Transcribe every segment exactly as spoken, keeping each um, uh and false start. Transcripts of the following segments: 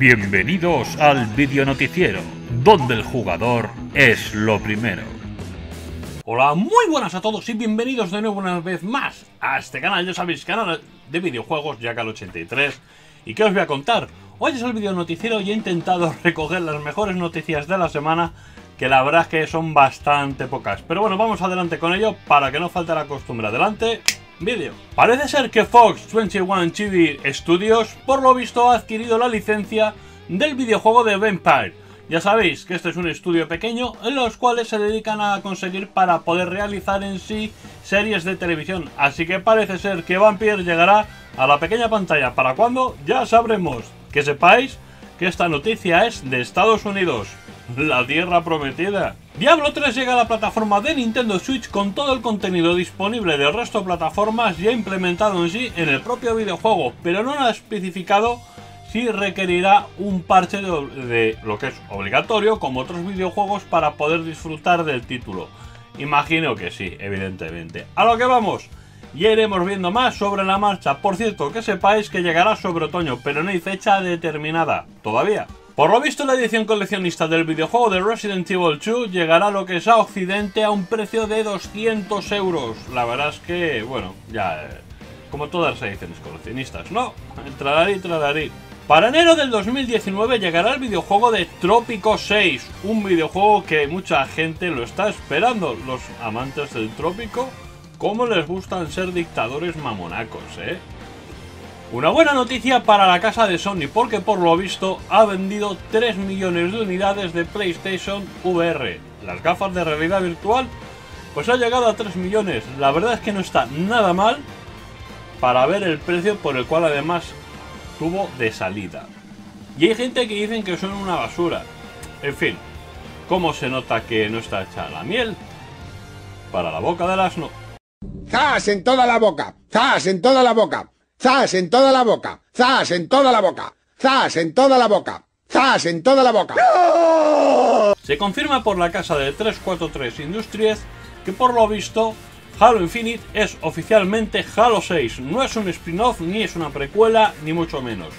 Bienvenidos al videonoticiero, donde el jugador es lo primero. Hola, muy buenas a todos y bienvenidos de nuevo una vez más a este canal. Ya sabéis, canal de videojuegos Yakal ochenta y tres. ¿Y qué os voy a contar? Hoy es el videonoticiero y he intentado recoger las mejores noticias de la semana, que la verdad es que son bastante pocas. Pero bueno, vamos adelante con ello para que no falte la costumbre. Adelante. Video. Parece ser que Fox veintiuno T V Studios, por lo visto, ha adquirido la licencia del videojuego de Vampyr. Ya sabéis que este es un estudio pequeño en los cuales se dedican a conseguir para poder realizar en sí series de televisión. Así que parece ser que Vampyr llegará a la pequeña pantalla. ¿Para cuándo? Ya sabremos. Que sepáis que esta noticia es de Estados Unidos, la tierra prometida. Diablo tres llega a la plataforma de Nintendo Switch con todo el contenido disponible del resto de plataformas ya implementado en sí en el propio videojuego, pero no ha especificado si requerirá un parche de, de lo que es obligatorio como otros videojuegos para poder disfrutar del título. Imagino que sí, evidentemente. A lo que vamos, ya iremos viendo más sobre la marcha. Por cierto, que sepáis que llegará sobre otoño, pero no hay fecha determinada todavía. Por lo visto, la edición coleccionista del videojuego de Resident Evil dos llegará a lo que es a Occidente a un precio de doscientos euros. La verdad es que, bueno, ya, eh, como todas las ediciones coleccionistas, ¿no? Tralarí, tralarí. Para enero del dos mil diecinueve llegará el videojuego de Trópico seis, un videojuego que mucha gente lo está esperando. Los amantes del Trópico, ¿cómo les gustan ser dictadores mamonacos, eh? Una buena noticia para la casa de Sony, porque por lo visto ha vendido tres millones de unidades de PlayStation V R. Las gafas de realidad virtual, pues ha llegado a tres millones. La verdad es que no está nada mal para ver el precio por el cual además tuvo de salida. Y hay gente que dicen que son una basura. En fin, ¿cómo se nota que no está hecha la miel para la boca del asno? ¡Zas en toda la boca! ¡Zas en toda la boca! ¡Zas en toda la boca! ¡Zas en toda la boca! ¡Zas en toda la boca! ¡Zas en toda la boca! ¡No! Se confirma por la casa de tres cuatro tres Industries que por lo visto Halo Infinite es oficialmente Halo seis. No es un spin-off, ni es una precuela, ni mucho menos.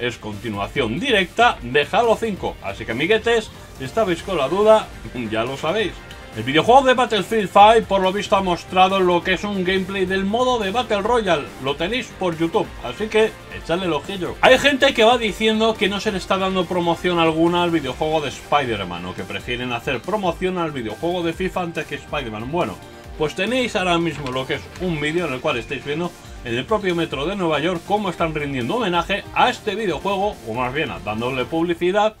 Es continuación directa de Halo cinco. Así que amiguetes, si estabais con la duda, ya lo sabéis. El videojuego de Battlefield cinco por lo visto ha mostrado lo que es un gameplay del modo de Battle Royale. Lo tenéis por YouTube, así que echadle el ojillo. Hay gente que va diciendo que no se le está dando promoción alguna al videojuego de Spider-Man, o que prefieren hacer promoción al videojuego de FIFA antes que Spider-Man. Bueno, pues tenéis ahora mismo lo que es un vídeo en el cual estáis viendo en el propio metro de Nueva York cómo están rindiendo homenaje a este videojuego, o más bien dándole publicidad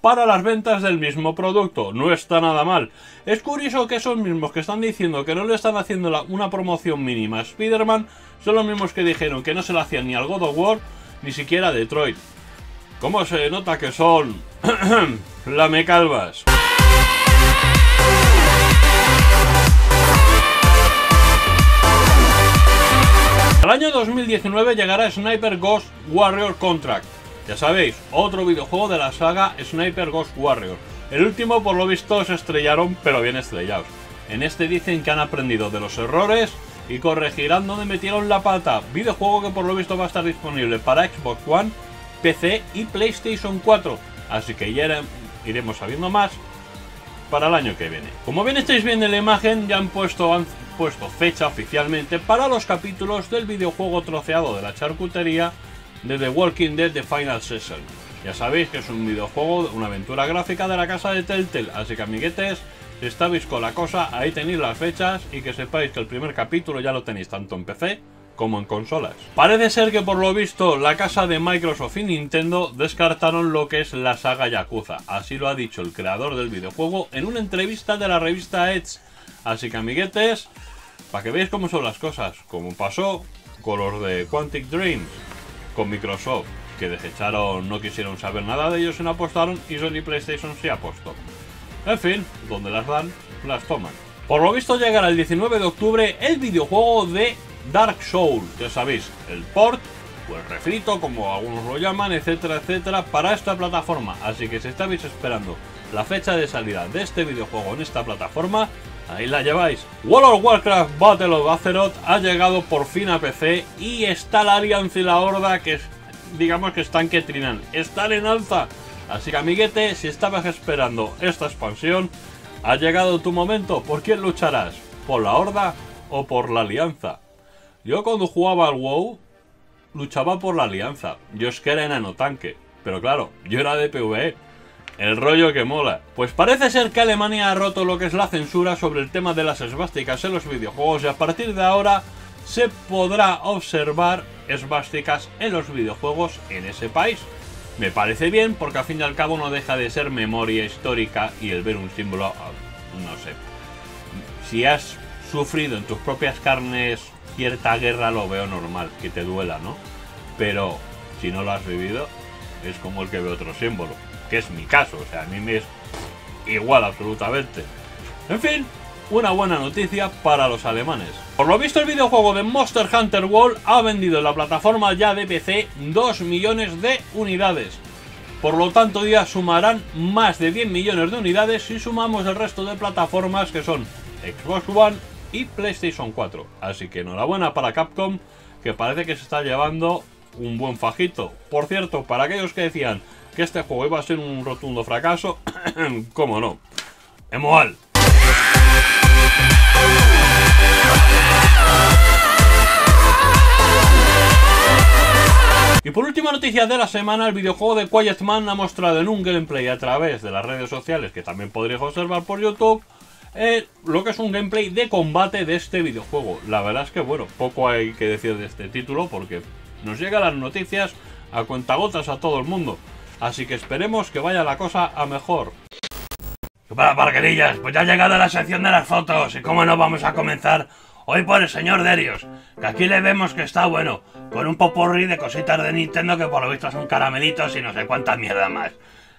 para las ventas del mismo producto. No está nada mal. Es curioso que esos mismos que están diciendo que no le están haciendo la, una promoción mínima a Spider-Man son los mismos que dijeron que no se la hacían ni al God of War, ni siquiera a Detroit. ¿Cómo se nota que son lamecalvas? Al año dos mil diecinueve llegará Sniper Ghost Warrior Contracts. Ya sabéis, otro videojuego de la saga Sniper Ghost Warrior. El último por lo visto se estrellaron, pero bien estrellados. En este dicen que han aprendido de los errores y corregirán donde metieron la pata. Videojuego que por lo visto va a estar disponible para Xbox One, P C y PlayStation cuatro. Así que ya iremos sabiendo más para el año que viene. Como bien estáis viendo en la imagen, ya han puesto, han puesto fecha oficialmente para los capítulos del videojuego troceado de la charcutería de The Walking Dead The Final Session. Ya sabéis que es un videojuego, una aventura gráfica de la casa de Telltale. Así que amiguetes, si estáis con la cosa, ahí tenéis las fechas y que sepáis que el primer capítulo ya lo tenéis tanto en P C como en consolas. Parece ser que por lo visto la casa de Microsoft y Nintendo descartaron lo que es la saga Yakuza. Así lo ha dicho el creador del videojuego en una entrevista de la revista Edge. Así que amiguetes, para que veáis cómo son las cosas, como pasó con los de Quantic Dreams con Microsoft, que desecharon, no quisieron saber nada de ellos y no apostaron, y Sony y PlayStation sí apostó. En fin, donde las dan, las toman. Por lo visto llegará el diecinueve de octubre el videojuego de Dark Souls. Ya sabéis, el port, o el refrito, como algunos lo llaman, etcétera, etcétera, para esta plataforma. Así que si estáis esperando la fecha de salida de este videojuego en esta plataforma, ahí la lleváis. World of Warcraft Battle of Azeroth ha llegado por fin a P C y está la alianza y la horda que digamos que están que trinan, están en alza. Así que, amiguete, si estabas esperando esta expansión, ha llegado tu momento. ¿Por quién lucharás? ¿Por la Horda o por la Alianza? Yo cuando jugaba al WoW, luchaba por la Alianza. Yo es que era enano tanque, pero claro, yo era de PvE. El rollo que mola. Pues parece ser que Alemania ha roto lo que es la censura sobre el tema de las esvásticas en los videojuegos, y a partir de ahora se podrá observar esvásticas en los videojuegos en ese país. Me parece bien, porque al fin y al cabo no deja de ser memoria histórica, y el ver un símbolo, no sé, si has sufrido en tus propias carnes cierta guerra, lo veo normal, que te duela, ¿no? Pero si no lo has vivido, es como el que ve otro símbolo, que es mi caso, o sea, a mí me es igual absolutamente. En fin, una buena noticia para los alemanes. Por lo visto, el videojuego de Monster Hunter World ha vendido en la plataforma ya de P C dos millones de unidades. Por lo tanto, ya sumarán más de diez millones de unidades si sumamos el resto de plataformas, que son Xbox One y PlayStation cuatro. Así que enhorabuena para Capcom, que parece que se está llevando un buen fajito. Por cierto, para aquellos que decían que este juego iba a ser un rotundo fracaso, ¿cómo no? ¡Emoal! Y por última noticia de la semana, el videojuego de Quiet Man ha mostrado en un gameplay a través de las redes sociales, que también podréis observar por YouTube, eh, lo que es un gameplay de combate de este videojuego. La verdad es que, bueno, poco hay que decir de este título, porque nos llegan las noticias a cuentagotas a todo el mundo. Así que esperemos que vaya la cosa a mejor. Para parguerillas, pues ya ha llegado la sección de las fotos, y cómo no vamos a comenzar hoy por el señor Derios, que aquí le vemos que está bueno, con un popurrí de cositas de Nintendo que por lo visto son caramelitos y no sé cuántas mierdas más.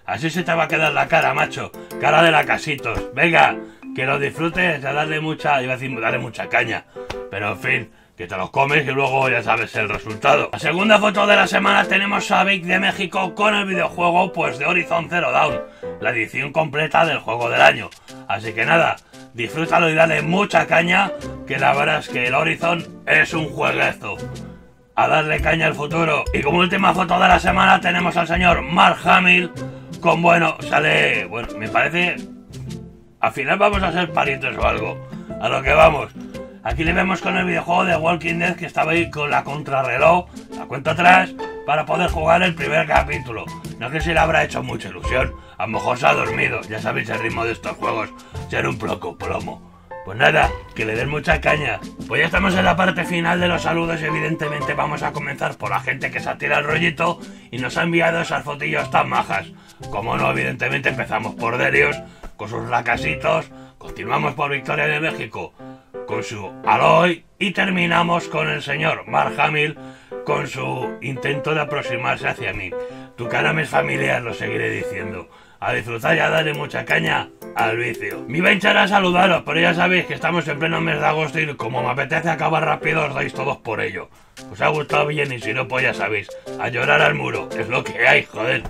Así se te va a quedar la cara, macho, cara de lacasitos. Venga, que lo disfrutes, de darle mucha, iba a decir darle mucha caña, pero en fin, que te los comes y luego ya sabes el resultado. La segunda foto de la semana tenemos a Vic de México con el videojuego pues de Horizon Zero Dawn, la edición completa del juego del año. Así que nada, disfrútalo y dale mucha caña, que la verdad es que el Horizon es un juegazo. A darle caña al futuro. Y como última foto de la semana tenemos al señor Mark Hamill con, bueno, sale, bueno, me parece, al final vamos a ser parientes o algo, a lo que vamos. Aquí le vemos con el videojuego de The Walking Dead, que estaba ahí con la contrarreloj, la cuenta atrás, para poder jugar el primer capítulo. No sé si le habrá hecho mucha ilusión, a lo mejor se ha dormido, ya sabéis el ritmo de estos juegos, ser un poco plomo. Pues nada, que le den mucha caña. Pues ya estamos en la parte final de los saludos, y evidentemente vamos a comenzar por la gente que se ha tirado el rollito y nos ha enviado esas fotillos tan majas. Como no, evidentemente empezamos por Derios, con sus lacasitos, continuamos por Victoria de México, con su Aloy, y terminamos con el señor Mark Hamill con su intento de aproximarse hacia mí. Tu cara me es familiar, lo seguiré diciendo. A disfrutar y a darle mucha caña al vicio. Mi venture era saludaros, pero ya sabéis que estamos en pleno mes de agosto y como me apetece acabar rápido, os dais todos por ello. Os ha gustado bien, y si no, pues ya sabéis, a llorar al muro, es lo que hay, joder.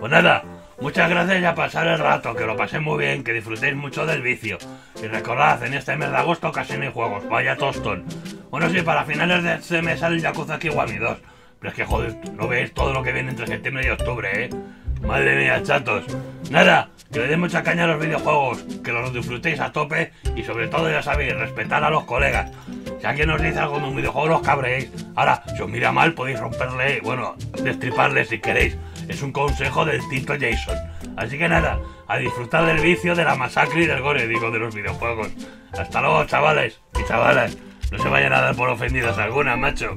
Pues nada, muchas gracias y a pasar el rato, que lo paséis muy bien, que disfrutéis mucho del vicio. Y recordad, en este mes de agosto casi no hay juegos, vaya tostón. Bueno, sí, para finales de este mes sale el Yakuza Kiwami dos. Pero es que joder, no veis todo lo que viene entre septiembre y octubre, eh. Madre mía, chatos. Nada, que le den mucha caña a los videojuegos, que los disfrutéis a tope, y sobre todo, ya sabéis, respetar a los colegas. Si alguien os dice algo de un videojuego, los cabréis. Ahora, si os mira mal, podéis romperle, bueno, destriparle si queréis. Es un consejo del Tito Jason. Así que nada, a disfrutar del vicio, de la masacre y del gore, digo, de los videojuegos. Hasta luego, chavales y chavalas. No se vayan a dar por ofendidos alguna, macho.